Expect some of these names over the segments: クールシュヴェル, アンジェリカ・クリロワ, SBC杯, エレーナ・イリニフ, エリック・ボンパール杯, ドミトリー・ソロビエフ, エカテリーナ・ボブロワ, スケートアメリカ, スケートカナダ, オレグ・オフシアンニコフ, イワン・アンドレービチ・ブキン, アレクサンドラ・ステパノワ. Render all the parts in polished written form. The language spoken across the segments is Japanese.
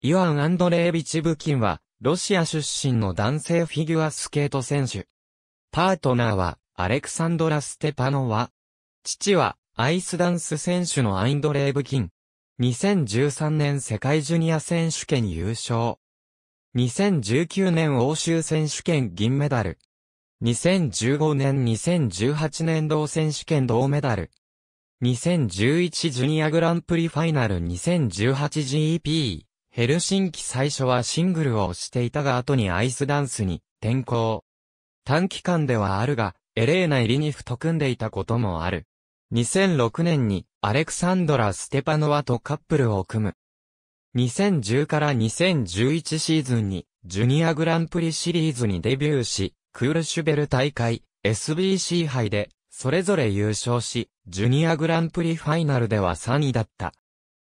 イワン・アンドレービチ・ブキンは、ロシア出身の男性フィギュアスケート選手。パートナーは、アレクサンドラ・ステパノワ。父は、アイスダンス選手のアンドレイ・ブキン。2013年世界ジュニア選手権優勝。2019年欧州選手権銀メダル。2015年2018年同選手権銅メダル。2011ジュニアグランプリファイナル 2018GP。ヘルシンキ最初はシングルをしていたが後にアイスダンスに転向。短期間ではあるが、エレーナ・イリニフと組んでいたこともある。2006年にアレクサンドラ・ステパノワとカップルを組む。2010から2011シーズンにジュニアグランプリシリーズにデビューし、クールシュベル大会、SBC 杯でそれぞれ優勝し、ジュニアグランプリファイナルでは3位だった。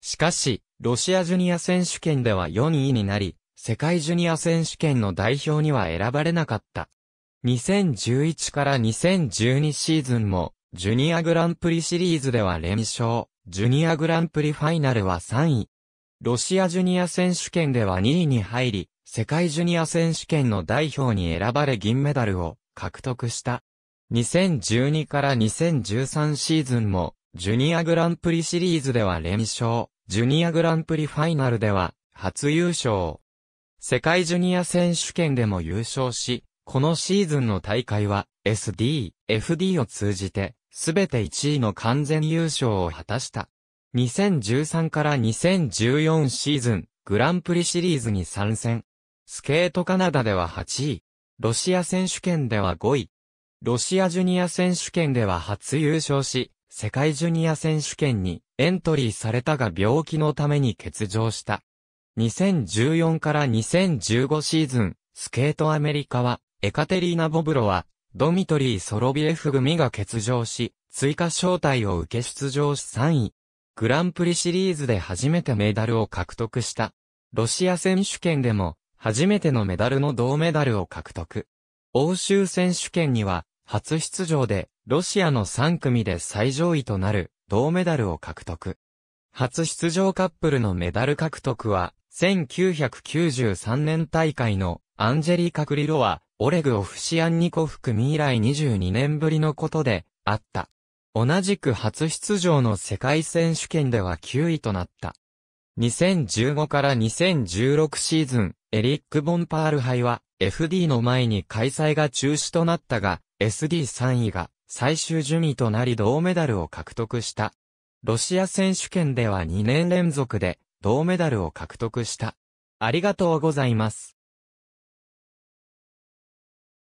しかし、ロシアジュニア選手権では4位になり、世界ジュニア選手権の代表には選ばれなかった。2011から2012シーズンも、ジュニアグランプリシリーズでは連勝、ジュニアグランプリファイナルは3位。ロシアジュニア選手権では2位に入り、世界ジュニア選手権の代表に選ばれ銀メダルを獲得した。2012から2013シーズンも、ジュニアグランプリシリーズでは連勝。ジュニアグランプリファイナルでは、初優勝。世界ジュニア選手権でも優勝し、このシーズンの大会は、SD、FD を通じて、すべて1位の完全優勝を果たした。2013から2014シーズン、グランプリシリーズに参戦。スケートカナダでは8位。ロシア選手権では5位。ロシアジュニア選手権では初優勝し、世界ジュニア選手権にエントリーされたが病気のために欠場した。2014から2015シーズン、スケートアメリカは、エカテリーナ・ボブロワ、ドミトリー・ソロビエフ組が欠場し、追加招待を受け出場し3位。グランプリシリーズで初めてメダルを獲得した。ロシア選手権でも、初めてのメダルの銅メダルを獲得。欧州選手権には、初出場で、ロシアの3組で最上位となる銅メダルを獲得。初出場カップルのメダル獲得は、1993年大会のアンジェリカ・クリロワ、オレグ・オフシアンニコフ組以来22年ぶりのことであった。同じく初出場の世界選手権では9位となった。2015から2016シーズン、エリック・ボンパール杯は FD の前に開催が中止となったが、SD3 位が最終順位となり銅メダルを獲得した。ロシア選手権では2年連続で銅メダルを獲得した。ありがとうございます。